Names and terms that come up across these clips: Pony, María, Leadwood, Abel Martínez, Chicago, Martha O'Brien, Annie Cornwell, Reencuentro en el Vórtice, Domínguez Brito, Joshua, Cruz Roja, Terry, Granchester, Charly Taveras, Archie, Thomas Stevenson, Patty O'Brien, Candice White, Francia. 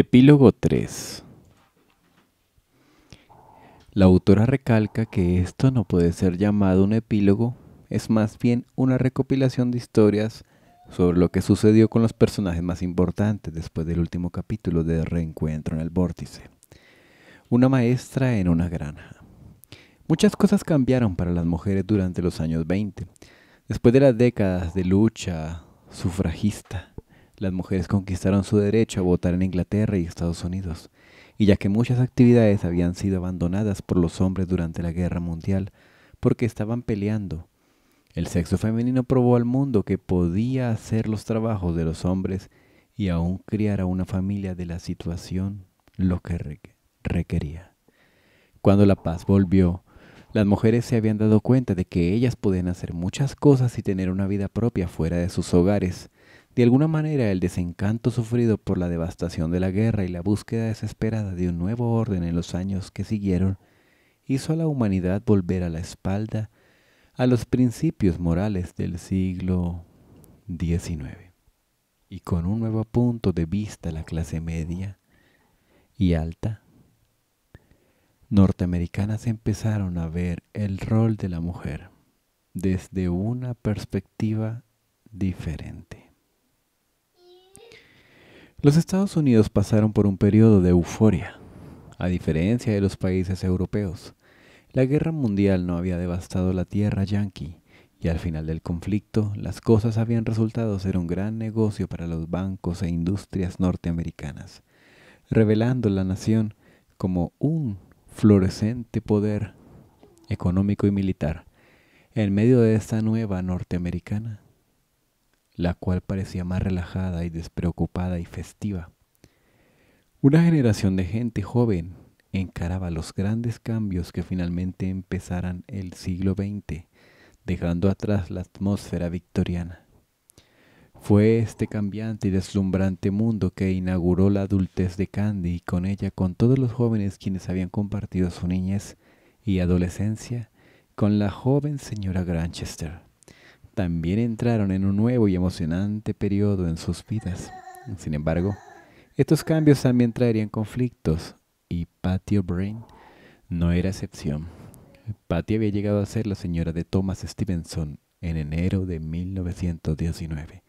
Epílogo 3. La autora recalca que esto no puede ser llamado un epílogo, es más bien una recopilación de historias sobre lo que sucedió con los personajes más importantes después del último capítulo de Reencuentro en el Vórtice. Una maestra en una granja. Muchas cosas cambiaron para las mujeres durante los años 20. Después de las décadas de lucha sufragista, las mujeres conquistaron su derecho a votar en Inglaterra y Estados Unidos. Y ya que muchas actividades habían sido abandonadas por los hombres durante la Guerra Mundial porque estaban peleando, el sexo femenino probó al mundo que podía hacer los trabajos de los hombres y aún criar a una familia de la situación lo que requería. Cuando la paz volvió, las mujeres se habían dado cuenta de que ellas podían hacer muchas cosas y tener una vida propia fuera de sus hogares. De alguna manera, el desencanto sufrido por la devastación de la guerra y la búsqueda desesperada de un nuevo orden en los años que siguieron hizo a la humanidad volver a la espalda a los principios morales del siglo XIX. Y con un nuevo punto de vista, la clase media y alta norteamericanas empezaron a ver el rol de la mujer desde una perspectiva diferente. Los Estados Unidos pasaron por un periodo de euforia, a diferencia de los países europeos. La guerra mundial no había devastado la tierra yanqui, y al final del conflicto, las cosas habían resultado ser un gran negocio para los bancos e industrias norteamericanas, revelando la nación como un floreciente poder económico y militar, en medio de esta nueva norteamericana, la cual parecía más relajada y despreocupada y festiva. Una generación de gente joven encaraba los grandes cambios que finalmente empezaran el siglo XX, dejando atrás la atmósfera victoriana. Fue este cambiante y deslumbrante mundo que inauguró la adultez de Candy y con ella con todos los jóvenes quienes habían compartido su niñez y adolescencia con la joven señora Granchester. También entraron en un nuevo y emocionante periodo en sus vidas. Sin embargo, estos cambios también traerían conflictos, y Patty O'Brien no era excepción. Patty había llegado a ser la señora de Thomas Stevenson en enero de 1919,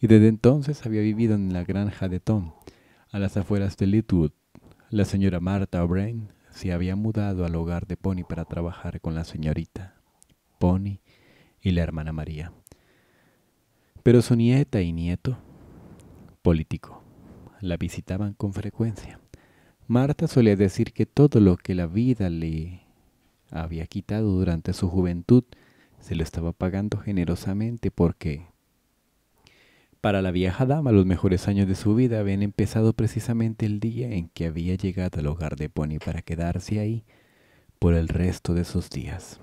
y desde entonces había vivido en la granja de Tom, a las afueras de Leadwood. La señora Martha O'Brien se había mudado al hogar de Pony para trabajar con la señorita Pony y la hermana María. Pero su nieta y nieto político la visitaban con frecuencia. Marta solía decir que todo lo que la vida le había quitado durante su juventud se lo estaba pagando generosamente, porque para la vieja dama los mejores años de su vida habían empezado precisamente el día en que había llegado al hogar de Pony para quedarse ahí por el resto de sus días.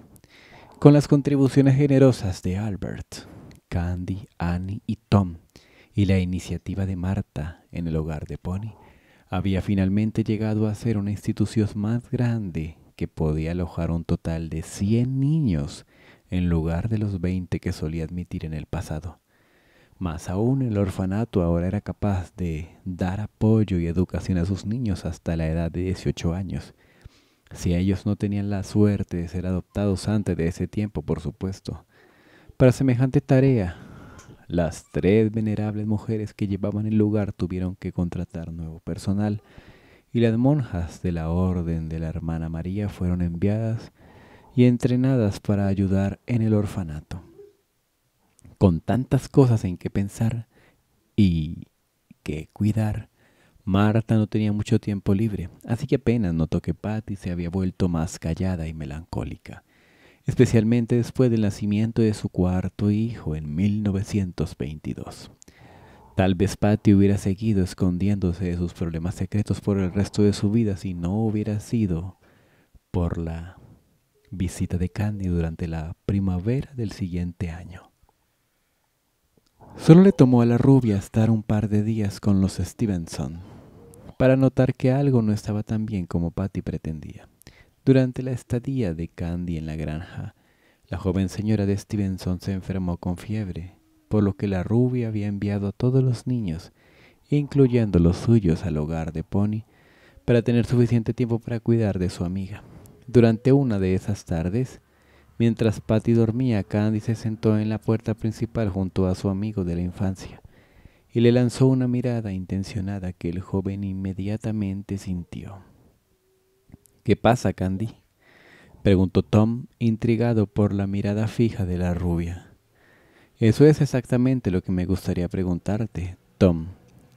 Con las contribuciones generosas de Albert, Candy, Annie y Tom, y la iniciativa de Marta en el hogar de Pony, había finalmente llegado a ser una institución más grande que podía alojar un total de 100 niños en lugar de los 20 que solía admitir en el pasado. Más aún, el orfanato ahora era capaz de dar apoyo y educación a sus niños hasta la edad de 18 años. Si ellos no tenían la suerte de ser adoptados antes de ese tiempo, por supuesto. Para semejante tarea, las tres venerables mujeres que llevaban el lugar tuvieron que contratar nuevo personal, y las monjas de la orden de la hermana María fueron enviadas y entrenadas para ayudar en el orfanato. Con tantas cosas en que pensar y que cuidar, Marta no tenía mucho tiempo libre, así que apenas notó que Patty se había vuelto más callada y melancólica, especialmente después del nacimiento de su cuarto hijo en 1922. Tal vez Patty hubiera seguido escondiéndose de sus problemas secretos por el resto de su vida si no hubiera sido por la visita de Candy durante la primavera del siguiente año. Solo le tomó a la rubia estar un par de días con los Stevenson para notar que algo no estaba tan bien como Patty pretendía. Durante la estadía de Candy en la granja, la joven señora de Stevenson se enfermó con fiebre, por lo que la rubia había enviado a todos los niños incluyendo los suyos al hogar de Pony, para tener suficiente tiempo para cuidar de su amiga. Durante una de esas tardes, mientras Patty dormía, Candice se sentó en la puerta principal junto a su amigo de la infancia y le lanzó una mirada intencionada que el joven inmediatamente sintió. —¿Qué pasa, Candy? —preguntó Tom, intrigado por la mirada fija de la rubia. —Eso es exactamente lo que me gustaría preguntarte, Tom.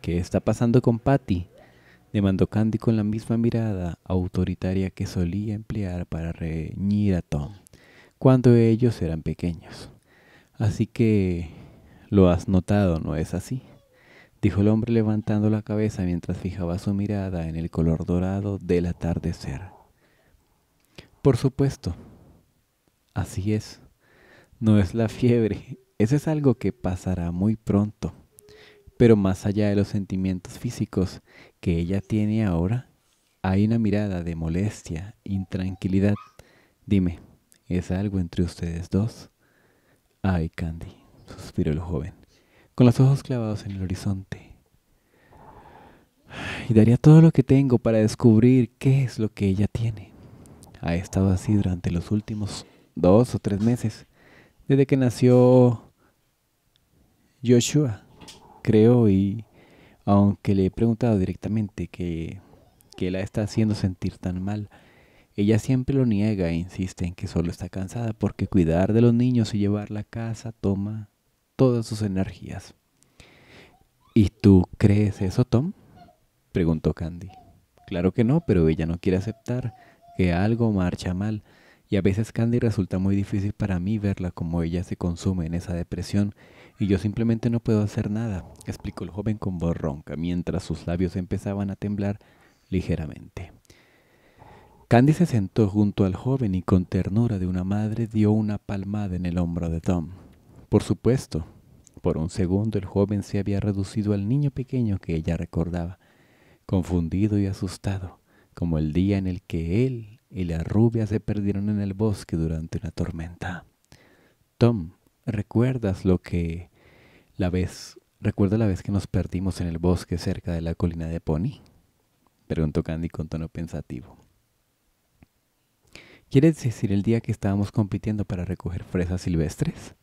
—¿Qué está pasando con Patty? —demandó Candy con la misma mirada autoritaria que solía emplear para reñir a Tom cuando ellos eran pequeños. —Así que lo has notado, ¿no es así? —dijo el hombre levantando la cabeza mientras fijaba su mirada en el color dorado del atardecer. —Por supuesto. —Así es. No es la fiebre. Eso es algo que pasará muy pronto. Pero más allá de los sentimientos físicos que ella tiene ahora, hay una mirada de molestia, intranquilidad. Dime, ¿es algo entre ustedes dos? —Ay, Candy —suspiró el joven, con los ojos clavados en el horizonte—. Y daría todo lo que tengo para descubrir qué es lo que ella tiene. Ha estado así durante los últimos 2 o 3 meses, desde que nació Joshua, creo, y aunque le he preguntado directamente que la está haciendo sentir tan mal, ella siempre lo niega e insiste en que solo está cansada porque cuidar de los niños y llevar la casa toma todas sus energías. —¿Y tú crees eso, Tom? —preguntó Candy. —Claro que no, pero ella no quiere aceptar que algo marcha mal, y a veces, Candy, resulta muy difícil para mí verla como ella se consume en esa depresión, y yo simplemente no puedo hacer nada —explicó el joven con voz ronca, mientras sus labios empezaban a temblar ligeramente. Candy se sentó junto al joven y con ternura de una madre dio una palmada en el hombro de Tom. —Por supuesto. Por un segundo el joven se había reducido al niño pequeño que ella recordaba, confundido y asustado, como el día en el que él y la rubia se perdieron en el bosque durante una tormenta. —Tom, ¿recuerdas la vez que nos perdimos en el bosque cerca de la colina de Pony? —preguntó Candy con tono pensativo. —¿Quieres decir el día que estábamos compitiendo para recoger fresas silvestres?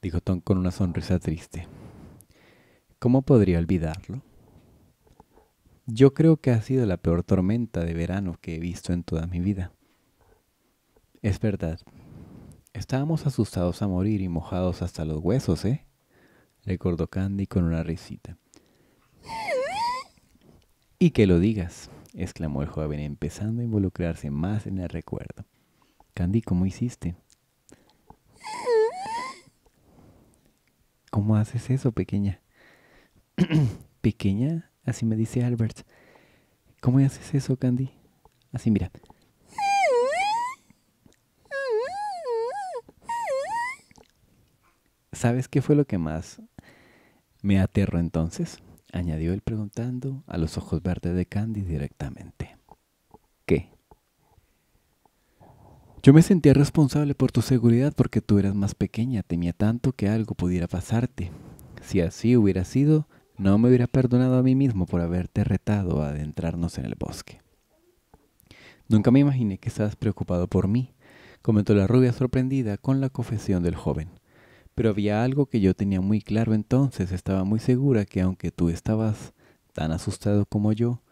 —dijo Tom con una sonrisa triste. —¿Cómo podría olvidarlo? Yo creo que ha sido la peor tormenta de verano que he visto en toda mi vida. —Es verdad. Estábamos asustados a morir y mojados hasta los huesos, ¿eh? —recordó Candy con una risita. —Y que lo digas —exclamó el joven, empezando a involucrarse más en el recuerdo—. Candy, ¿cómo hiciste? —¿Cómo haces eso, pequeña? —¿Pequeña? Así me dice Albert. ¿Cómo haces eso, Candy? Así, mira. —¿Sabes qué fue lo que más me aterró entonces? —añadió él preguntando a los ojos verdes de Candy directamente. —¿Qué? —Yo me sentía responsable por tu seguridad porque tú eras más pequeña. Temía tanto que algo pudiera pasarte. Si así hubiera sido, no me hubiera perdonado a mí mismo por haberte retado a adentrarnos en el bosque. —Nunca me imaginé que estabas preocupado por mí —comentó la rubia, sorprendida con la confesión del joven—. Pero había algo que yo tenía muy claro entonces. Estaba muy segura que aunque tú estabas tan asustado como yo,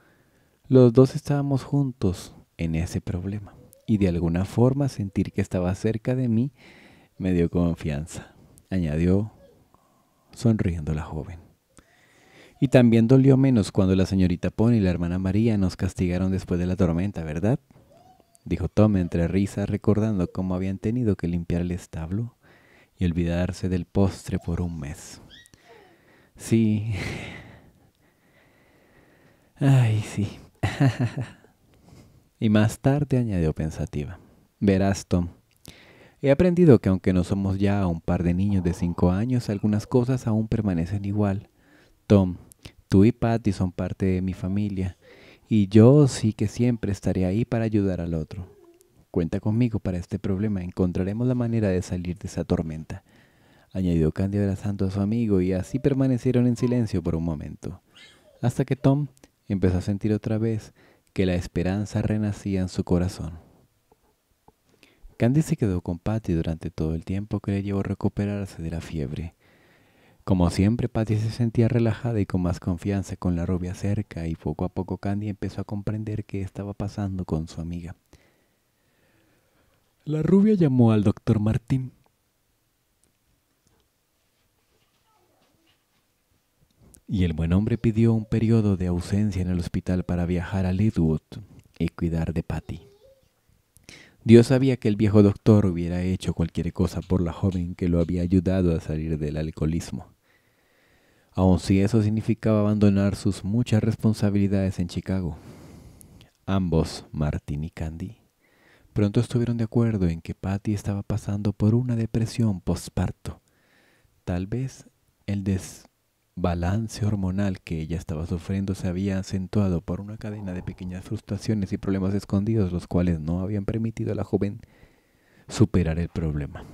los dos estábamos juntos en ese problema. Y de alguna forma sentir que estaba cerca de mí me dio confianza —añadió sonriendo la joven—. Y también dolió menos cuando la señorita Pony y la hermana María nos castigaron después de la tormenta, ¿verdad? —dijo Tom entre risas, recordando cómo habían tenido que limpiar el establo y olvidarse del postre por un mes. —Sí. Ay, sí. —Y más tarde —añadió pensativa—. Verás, Tom, he aprendido que aunque no somos ya un par de niños de 5 años, algunas cosas aún permanecen igual. Tom, tú y Patty son parte de mi familia, y yo sí que siempre estaré ahí para ayudar al otro. Cuenta conmigo para este problema. Encontraremos la manera de salir de esa tormenta —añadió Candy abrazando a su amigo, y así permanecieron en silencio por un momento. hasta que Tom empezó a sentir otra vez que la esperanza renacía en su corazón. Candice se quedó con Patty durante todo el tiempo que le llevó a recuperarse de la fiebre. Como siempre, Patty se sentía relajada y con más confianza con la rubia cerca, y poco a poco Candy empezó a comprender qué estaba pasando con su amiga. La rubia llamó al doctor Martín. Y el buen hombre pidió un periodo de ausencia en el hospital para viajar a Leadwood y cuidar de Patty. Dios sabía que el viejo doctor hubiera hecho cualquier cosa por la joven que lo había ayudado a salir del alcoholismo, aun si eso significaba abandonar sus muchas responsabilidades en Chicago. Ambos, Martin y Candy, pronto estuvieron de acuerdo en que Patty estaba pasando por una depresión postparto. Tal vez el desbalance hormonal que ella estaba sufriendo se había acentuado por una cadena de pequeñas frustraciones y problemas escondidos, los cuales no habían permitido a la joven superar el problema.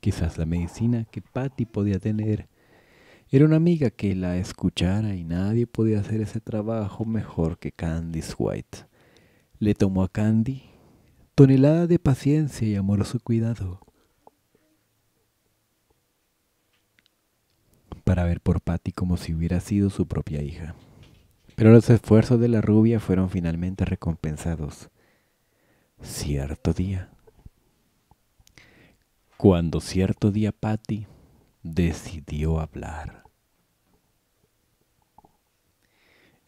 Quizás la medicina que Patty podía tener era una amiga que la escuchara, y nadie podía hacer ese trabajo mejor que Candice White. Le tomó a Candy tonelada de paciencia y amoroso cuidado para ver por Patty como si hubiera sido su propia hija. Pero los esfuerzos de la rubia fueron finalmente recompensados. Cierto día, Patty decidió hablar.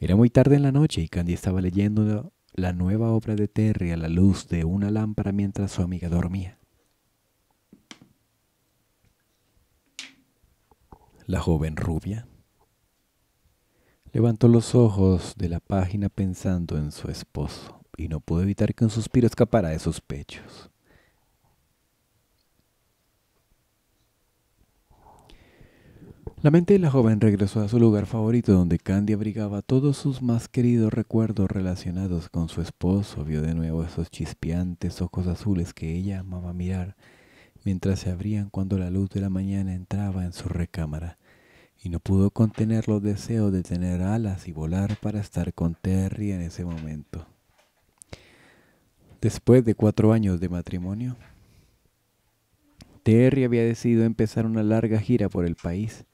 Era muy tarde en la noche y Candy estaba leyendo la nueva obra de Terry a la luz de una lámpara mientras su amiga dormía. La joven rubia levantó los ojos de la página pensando en su esposo y no pudo evitar que un suspiro escapara de sus pechos. La mente de la joven regresó a su lugar favorito, donde Candy abrigaba todos sus más queridos recuerdos relacionados con su esposo. Vio de nuevo esos chispeantes ojos azules que ella amaba mirar, mientras se abrían cuando la luz de la mañana entraba en su recámara, y no pudo contener los deseos de tener alas y volar para estar con Terry en ese momento. Después de 4 años de matrimonio, Terry había decidido empezar una larga gira por el país,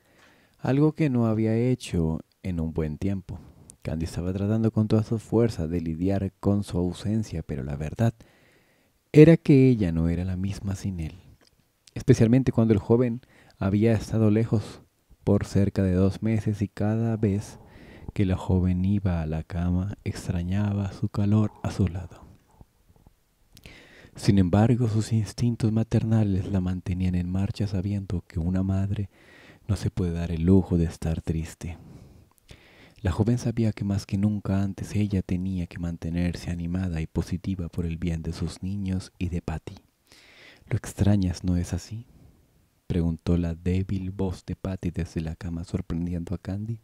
algo que no había hecho en un buen tiempo. Candy estaba tratando con todas sus fuerzas de lidiar con su ausencia, pero la verdad era que ella no era la misma sin él, especialmente cuando el joven había estado lejos por cerca de 2 meses, y cada vez que la joven iba a la cama extrañaba su calor a su lado. Sin embargo, sus instintos maternales la mantenían en marcha, sabiendo que una madre no se puede dar el lujo de estar triste. La joven sabía que más que nunca antes ella tenía que mantenerse animada y positiva por el bien de sus niños y de Patty. —¿Lo extrañas, no es así? —preguntó la débil voz de Patty desde la cama, sorprendiendo a Candy,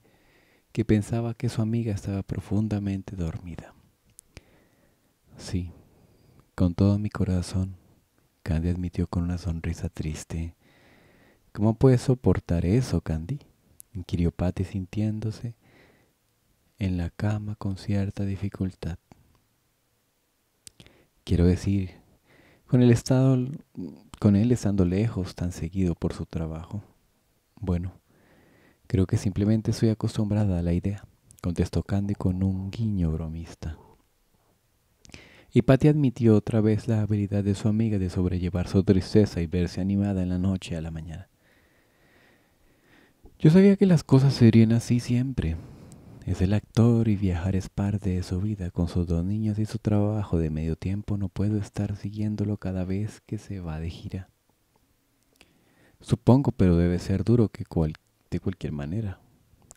que pensaba que su amiga estaba profundamente dormida. —Sí, con todo mi corazón —Candy admitió con una sonrisa triste. —¿Cómo puedes soportar eso, Candy? —inquirió Patty, sintiéndose en la cama con cierta dificultad. Quiero decir, con él estando lejos tan seguido por su trabajo. Bueno, creo que simplemente estoy acostumbrada a la idea, contestó Candy con un guiño bromista. Y Patty admitió otra vez la habilidad de su amiga de sobrellevar su tristeza y verse animada en la noche a la mañana. Yo sabía que las cosas serían así siempre. Es el actor y viajar es parte de su vida. Con sus 2 niños y su trabajo de medio tiempo no puedo estar siguiéndolo cada vez que se va de gira. Supongo, pero debe ser duro de cualquier manera,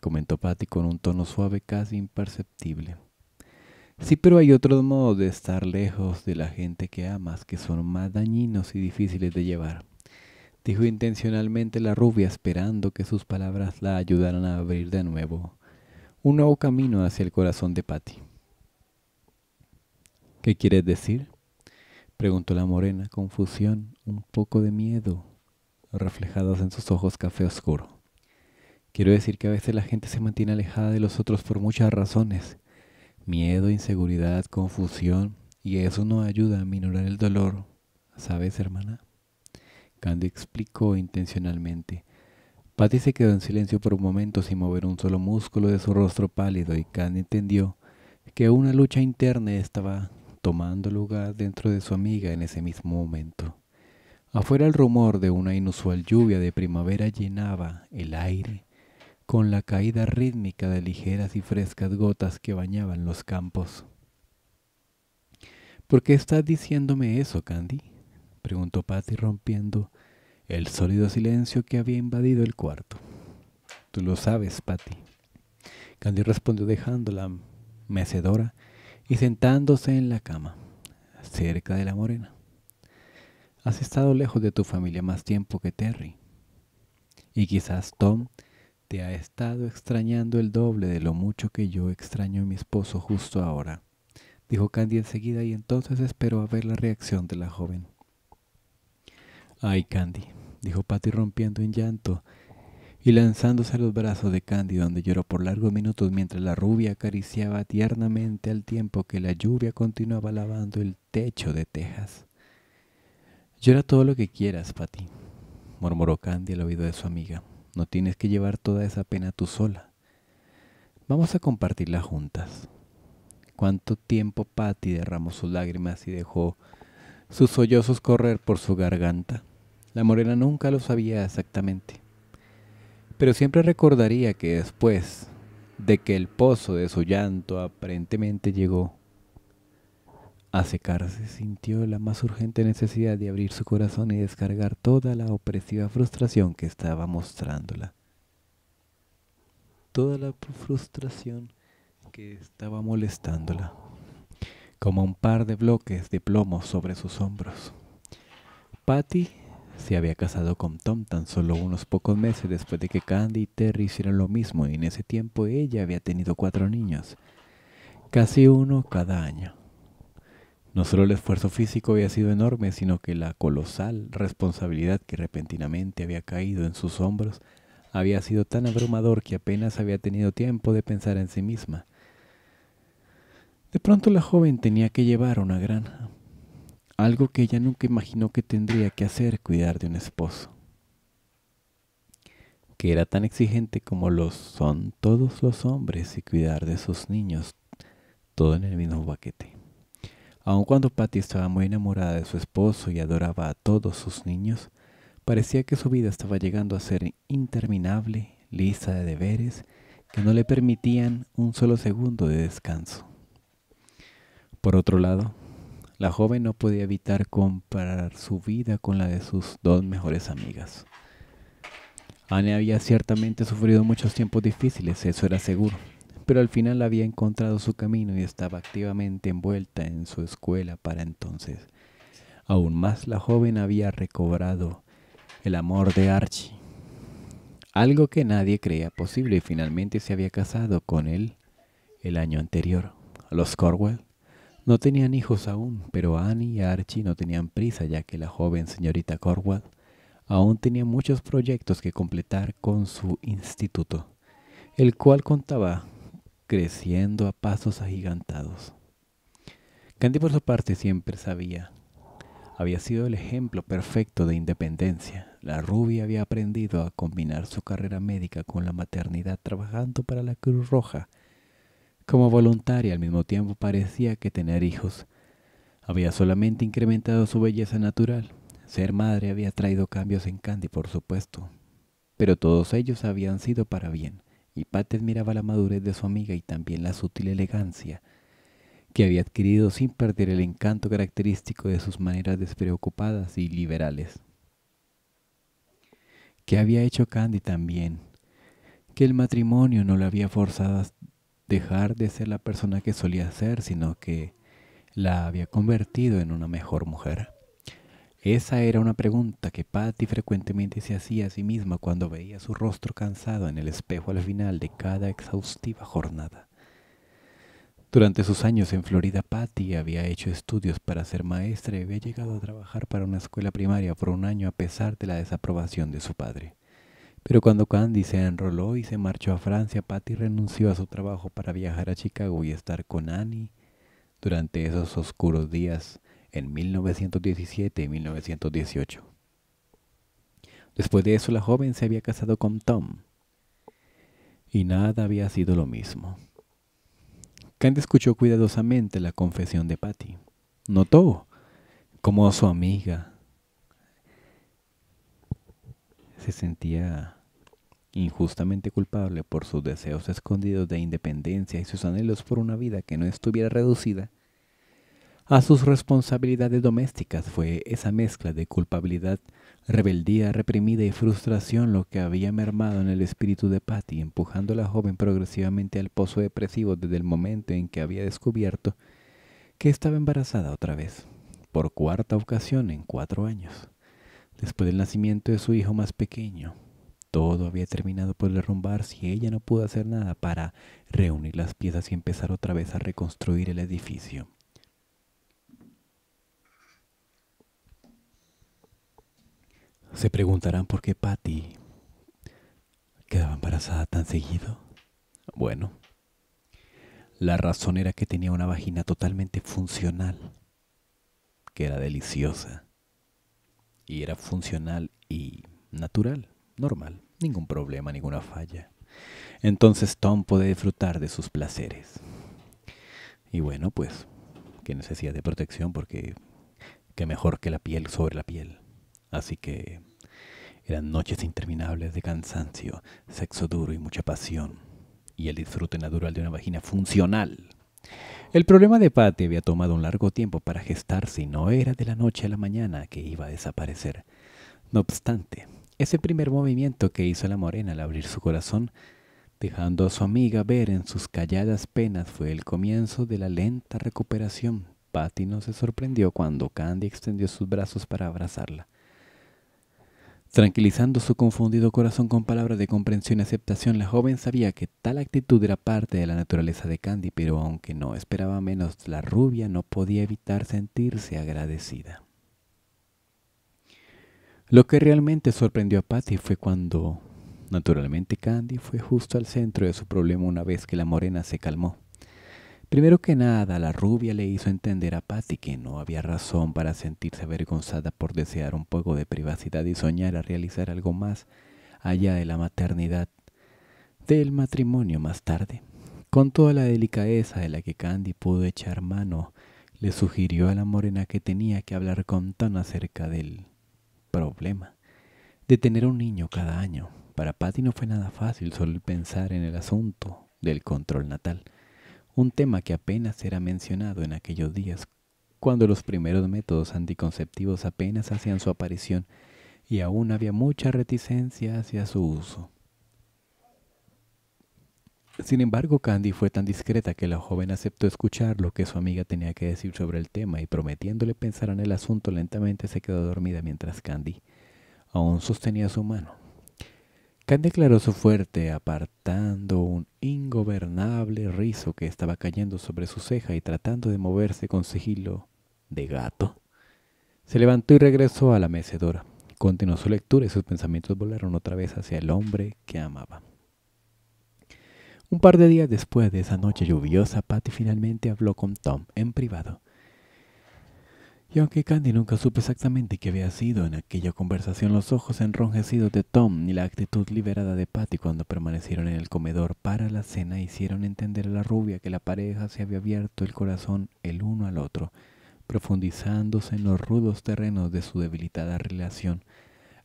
comentó Patty con un tono suave casi imperceptible. Sí, pero hay otros modos de estar lejos de la gente que amas que son más dañinos y difíciles de llevar, dijo intencionalmente la rubia, esperando que sus palabras la ayudaran a abrir de nuevo un nuevo camino hacia el corazón de Patty. —¿Qué quieres decir? —preguntó la morena, confusión, un poco de miedo reflejados en sus ojos café oscuro. Quiero decir que a veces la gente se mantiene alejada de los otros por muchas razones. Miedo, inseguridad, confusión. Y eso no ayuda a minorar el dolor. ¿Sabes, hermana? Candy explicó intencionalmente. Patty se quedó en silencio por un momento sin mover un solo músculo de su rostro pálido y Candy entendió que una lucha interna estaba tomando lugar dentro de su amiga en ese mismo momento. Afuera el rumor de una inusual lluvia de primavera llenaba el aire con la caída rítmica de ligeras y frescas gotas que bañaban los campos. —¿Por qué estás diciéndome eso, Candy? —preguntó Patty rompiendo el sólido silencio que había invadido el cuarto. —Tú lo sabes, Patty. Candy respondió dejando la mecedora y sentándose en la cama, cerca de la morena. Has estado lejos de tu familia más tiempo que Terry. Y quizás Tom te ha estado extrañando el doble de lo mucho que yo extraño a mi esposo justo ahora, dijo Candy enseguida y entonces esperó a ver la reacción de la joven. Ay, Candy, dijo Patty rompiendo en llanto y lanzándose a los brazos de Candy, donde lloró por largos minutos mientras la rubia acariciaba tiernamente al tiempo que la lluvia continuaba lavando el techo de Texas. Llora todo lo que quieras, Patty, murmuró Candy al oído de su amiga. No tienes que llevar toda esa pena tú sola. Vamos a compartirla juntas. Cuánto tiempo Patty derramó sus lágrimas y dejó sus sollozos correr por su garganta. La morena nunca lo sabía exactamente, pero siempre recordaría que después de que el pozo de su llanto aparentemente llegó a secarse, sintió la más urgente necesidad de abrir su corazón y descargar toda la opresiva frustración que estaba mostrándola. Toda la frustración que estaba molestándola, como un par de bloques de plomo sobre sus hombros. Patty se había casado con Tom tan solo unos pocos meses después de que Candy y Terry hicieron lo mismo, y en ese tiempo ella había tenido 4 niños, casi uno cada año. No solo el esfuerzo físico había sido enorme, sino que la colosal responsabilidad que repentinamente había caído en sus hombros había sido tan abrumador que apenas había tenido tiempo de pensar en sí misma. De pronto la joven tenía que llevar una granja. Algo que ella nunca imaginó que tendría que hacer, cuidar de un esposo, que era tan exigente como lo son todos los hombres, y cuidar de sus niños, todo en el mismo paquete. Aun cuando Patty estaba muy enamorada de su esposo y adoraba a todos sus niños, parecía que su vida estaba llegando a ser interminable, lista de deberes que no le permitían un solo segundo de descanso. Por otro lado, la joven no podía evitar comparar su vida con la de sus 2 mejores amigas. Annie había ciertamente sufrido muchos tiempos difíciles, eso era seguro, pero al final había encontrado su camino y estaba activamente envuelta en su escuela para entonces. Aún más, la joven había recobrado el amor de Archie, algo que nadie creía posible, y finalmente se había casado con él el año anterior. Los Cornwell no tenían hijos aún, pero Annie y Archie no tenían prisa, ya que la joven señorita Cornwell aún tenía muchos proyectos que completar con su instituto, el cual contaba creciendo a pasos agigantados. Candy, por su parte, siempre sabía. Había sido el ejemplo perfecto de independencia. La rubia había aprendido a combinar su carrera médica con la maternidad, trabajando para la Cruz Roja como voluntaria. Al mismo tiempo parecía que tener hijos había solamente incrementado su belleza natural. Ser madre había traído cambios en Candy, por supuesto, pero todos ellos habían sido para bien, y Patty admiraba la madurez de su amiga y también la sutil elegancia que había adquirido sin perder el encanto característico de sus maneras despreocupadas y liberales, que había hecho Candy también que el matrimonio no la había forzado a dejar de ser la persona que solía ser, sino que la había convertido en una mejor mujer. Esa era una pregunta que Patty frecuentemente se hacía a sí misma cuando veía su rostro cansado en el espejo al final de cada exhaustiva jornada. Durante sus años en Florida, Patty había hecho estudios para ser maestra y había llegado a trabajar para una escuela primaria por un año a pesar de la desaprobación de su padre. Pero cuando Candice se enroló y se marchó a Francia, Patty renunció a su trabajo para viajar a Chicago y estar con Annie durante esos oscuros días en 1917 y 1918. Después de eso, la joven se había casado con Tom, y nada había sido lo mismo. Candice escuchó cuidadosamente la confesión de Patty. Notó cómo su amiga se sentía injustamente culpable por sus deseos escondidos de independencia y sus anhelos por una vida que no estuviera reducida a sus responsabilidades domésticas. Fue esa mezcla de culpabilidad, rebeldía reprimida y frustración lo que había mermado en el espíritu de Patty, empujando a la joven progresivamente al pozo depresivo desde el momento en que había descubierto que estaba embarazada otra vez, por cuarta ocasión en 4 años, después del nacimiento de su hijo más pequeño. Todo había terminado por derrumbarse y ella no pudo hacer nada para reunir las piezas y empezar otra vez a reconstruir el edificio. Se preguntarán por qué Patty quedaba embarazada tan seguido. Bueno, la razón era que tenía una vagina totalmente funcional, que era deliciosa, y era funcional y natural, normal, ningún problema, ninguna falla. Entonces Tom puede disfrutar de sus placeres. Y bueno, pues, qué necesidad de protección, porque qué mejor que la piel sobre la piel. Así que eran noches interminables de cansancio, sexo duro y mucha pasión, y el disfrute natural de una vagina funcional. El problema de Patty había tomado un largo tiempo para gestarse y no era de la noche a la mañana que iba a desaparecer. No obstante, ese primer movimiento que hizo la morena al abrir su corazón, dejando a su amiga ver en sus calladas penas, fue el comienzo de la lenta recuperación. Patty no se sorprendió cuando Candy extendió sus brazos para abrazarla, tranquilizando su confundido corazón con palabras de comprensión y aceptación. La joven sabía que tal actitud era parte de la naturaleza de Candy, pero aunque no esperaba menos, la rubia no podía evitar sentirse agradecida. Lo que realmente sorprendió a Patty fue cuando, naturalmente, Candy fue justo al centro de su problema una vez que la morena se calmó. Primero que nada, la rubia le hizo entender a Patty que no había razón para sentirse avergonzada por desear un poco de privacidad y soñar a realizar algo más allá de la maternidad, del matrimonio más tarde. Con toda la delicadeza de la que Candy pudo echar mano, le sugirió a la morena que tenía que hablar con Tom acerca del problema de tener un niño cada año. Para Patty no fue nada fácil solo pensar en el asunto del control natal, un tema que apenas era mencionado en aquellos días, cuando los primeros métodos anticonceptivos apenas hacían su aparición y aún había mucha reticencia hacia su uso. Sin embargo, Candy fue tan discreta que la joven aceptó escuchar lo que su amiga tenía que decir sobre el tema y, prometiéndole pensar en el asunto lentamente, se quedó dormida mientras Candy aún sostenía su mano. Candy declaró su fuerte, apartando un ingobernable rizo que estaba cayendo sobre su ceja y tratando de moverse con sigilo de gato. Se levantó y regresó a la mecedora. Continuó su lectura y sus pensamientos volaron otra vez hacia el hombre que amaba. Un par de días después de esa noche lluviosa, Patty finalmente habló con Tom en privado. Y aunque Candy nunca supo exactamente qué había sido en aquella conversación, los ojos enrojecidos de Tom y la actitud liberada de Patty cuando permanecieron en el comedor para la cena hicieron entender a la rubia que la pareja se había abierto el corazón el uno al otro, profundizándose en los rudos terrenos de su debilitada relación.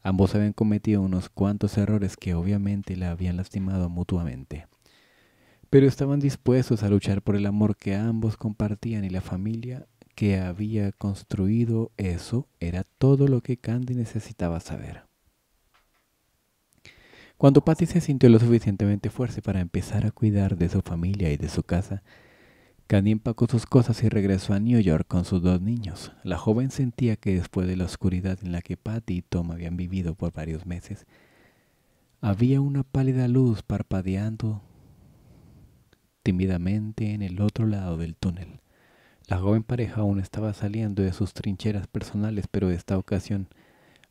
Ambos habían cometido unos cuantos errores que obviamente la habían lastimado mutuamente, pero estaban dispuestos a luchar por el amor que ambos compartían, y la familia que había construido. Eso era todo lo que Candy necesitaba saber. Cuando Patty se sintió lo suficientemente fuerte para empezar a cuidar de su familia y de su casa, Candy empacó sus cosas y regresó a New York con sus 2 niños. La joven sentía que después de la oscuridad en la que Patty y Tom habían vivido por varios meses, había una pálida luz parpadeando tímidamente en el otro lado del túnel. La joven pareja aún estaba saliendo de sus trincheras personales, pero esta ocasión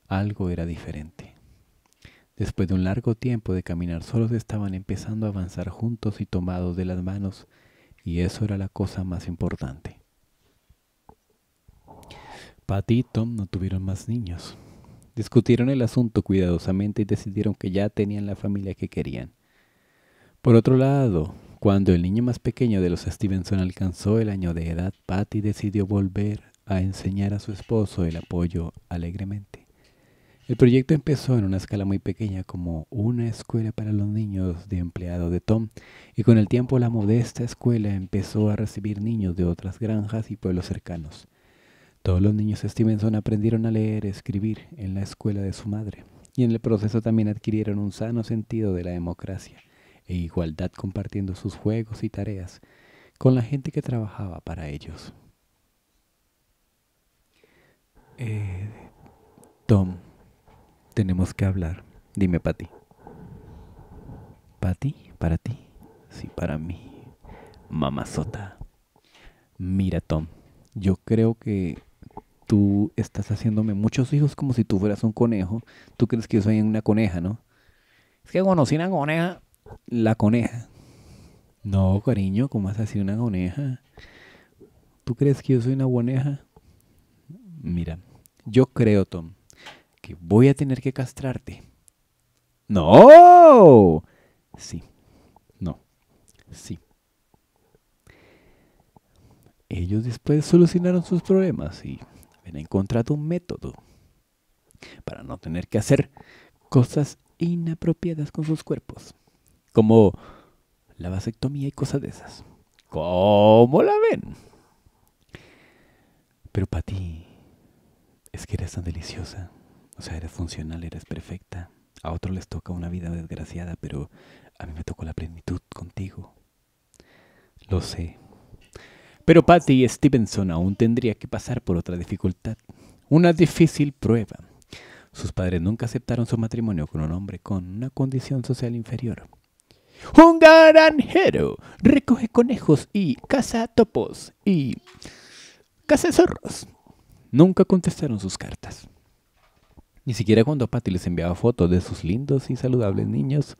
algo era diferente. Después de un largo tiempo de caminar solos estaban empezando a avanzar juntos y tomados de las manos, y eso era la cosa más importante. Patty y Tom no tuvieron más niños. Discutieron el asunto cuidadosamente y decidieron que ya tenían la familia que querían. Por otro lado, cuando el niño más pequeño de los Stevenson alcanzó el año de edad, Patty decidió volver a enseñar a su esposo el apoyo alegremente. El proyecto empezó en una escala muy pequeña como una escuela para los niños de empleados de Tom, y con el tiempo la modesta escuela empezó a recibir niños de otras granjas y pueblos cercanos. Todos los niños Stevenson aprendieron a leer y escribir en la escuela de su madre, y en el proceso también adquirieron un sano sentido de la democracia e igualdad compartiendo sus juegos y tareas con la gente que trabajaba para ellos. Tom, tenemos que hablar. Dime, Patty. ¿Patty? ¿Para ti? Sí, para mí. Mamazota. Mira, Tom, yo creo que tú estás haciéndome muchos hijos como si tú fueras un conejo. Tú crees que yo soy una coneja, ¿no? Es que conocí una coneja. La coneja. No, cariño, ¿cómo vas a decir una coneja? ¿Tú crees que yo soy una coneja? Mira, yo creo, Tom, que voy a tener que castrarte. ¡No! Sí. No. Sí. Ellos después solucionaron sus problemas y han encontrado un método para no tener que hacer cosas inapropiadas con sus cuerpos, como la vasectomía y cosas de esas. ¿Cómo la ven? Pero, Patty, es que eres tan deliciosa. O sea, eres funcional, eres perfecta. A otros les toca una vida desgraciada, pero a mí me tocó la plenitud contigo. Lo sé. Pero Patty Stevenson aún tendría que pasar por otra dificultad. Una difícil prueba. Sus padres nunca aceptaron su matrimonio con un hombre con una condición social inferior. Un granjero recoge conejos y caza topos y caza zorros. Nunca contestaron sus cartas. Ni siquiera cuando Patty les enviaba fotos de sus lindos y saludables niños.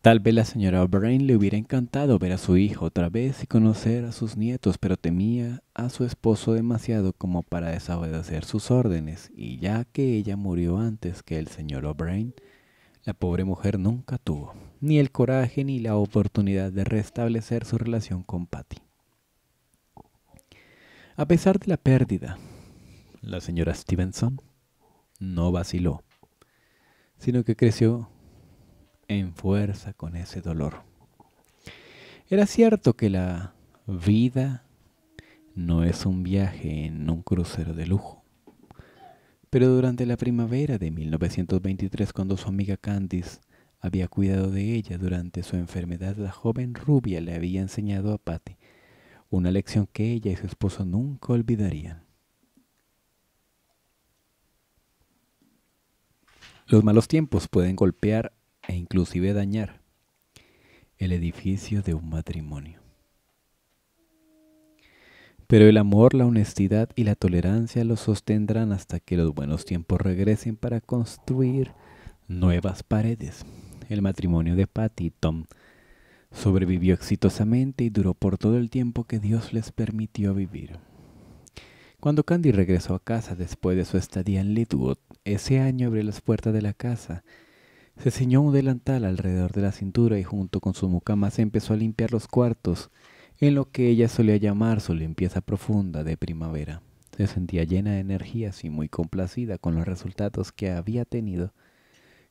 Tal vez la señora O'Brien le hubiera encantado ver a su hijo otra vez y conocer a sus nietos, pero temía a su esposo demasiado como para desobedecer sus órdenes, y ya que ella murió antes que el señor O'Brien, la pobre mujer nunca tuvo ni el coraje ni la oportunidad de restablecer su relación con Patty. A pesar de la pérdida, la señora Stevenson no vaciló, sino que creció en fuerza con ese dolor. Era cierto que la vida no es un viaje en un crucero de lujo, pero durante la primavera de 1923, cuando su amiga Candice había cuidado de ella durante su enfermedad, la joven rubia le había enseñado a Patty una lección que ella y su esposo nunca olvidarían. Los malos tiempos pueden golpear e inclusive dañar el edificio de un matrimonio. Pero el amor, la honestidad y la tolerancia los sostendrán hasta que los buenos tiempos regresen para construir nuevas paredes. El matrimonio de Patty y Tom sobrevivió exitosamente y duró por todo el tiempo que Dios les permitió vivir. Cuando Candy regresó a casa después de su estadía en Leadwood, ese año abrió las puertas de la casa, se ciñó un delantal alrededor de la cintura y junto con su mucama se empezó a limpiar los cuartos, en lo que ella solía llamar su limpieza profunda de primavera. Se sentía llena de energías y muy complacida con los resultados que había tenido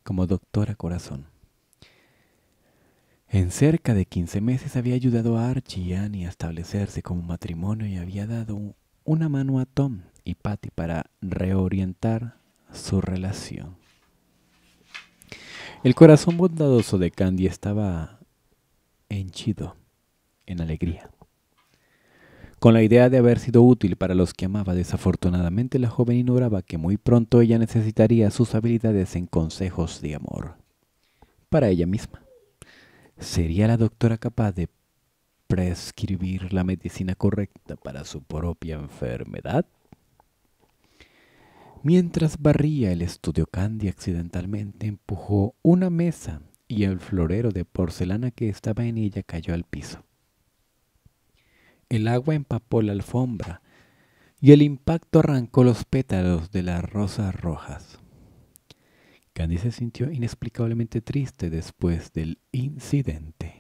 como doctora corazón. En cerca de 15 meses había ayudado a Archie y Annie a establecerse como matrimonio y había dado una mano a Tom y Patty para reorientar su relación. El corazón bondadoso de Candy estaba henchido en alegría, con la idea de haber sido útil para los que amaba. Desafortunadamente, la joven ignoraba que muy pronto ella necesitaría sus habilidades en consejos de amor para ella misma. Sería la doctora capaz de prescribir la medicina correcta para su propia enfermedad. Mientras barría el estudio, Candy accidentalmente empujó una mesa y el florero de porcelana que estaba en ella cayó al piso. El agua empapó la alfombra y el impacto arrancó los pétalos de las rosas rojas. Candy se sintió inexplicablemente triste después del incidente.